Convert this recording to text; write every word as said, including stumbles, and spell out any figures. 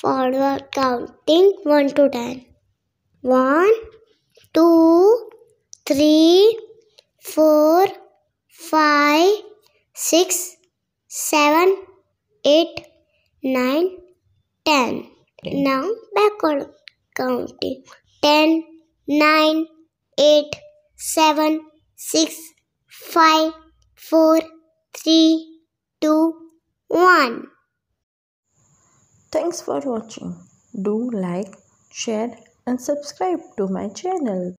forward counting one to ten. one, two, three, four, five, six, seven, eight, nine, ten. Now backward counting. ten, nine, eight, seven, six, five, four, three, two, one. Thanks for watching. Do like, share and subscribe to my channel.